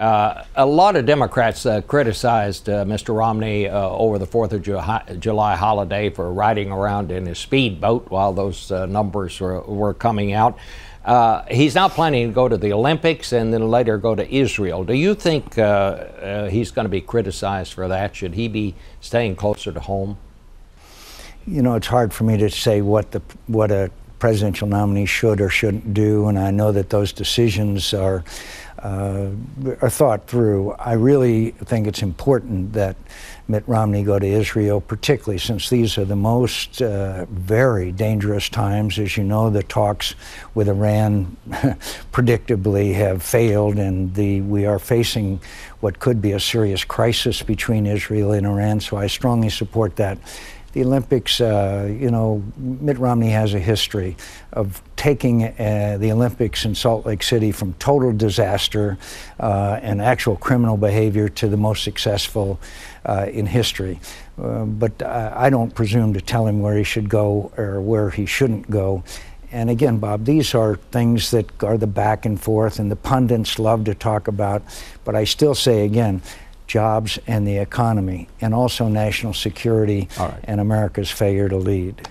A lot of Democrats criticized Mr. Romney over the 4th of July holiday for riding around in his speedboat while those numbers were coming out. He's now planning to go to the Olympics and then later go to Israel. Do you think he's going to be criticized for that? Should he be staying closer to home? You know, it's hard for me to say what a presidential nominee should or shouldn't do, and I know that those decisions are thought through. I really think it's important that Mitt Romney go to Israel, particularly since these are the most very dangerous times. As you know, the talks with Iran predictably have failed, and we are facing what could be a serious crisis between Israel and Iran, so I strongly support that. The Olympics, you know, Mitt Romney has a history of taking the Olympics in Salt Lake City from total disaster and actual criminal behavior to the most successful in history. But I don't presume to tell him where he should go or where he shouldn't go. And again, Bob, these are things that are the back and forth and the pundits love to talk about, but I still say again, jobs and the economy, and also national security and America's failure to lead.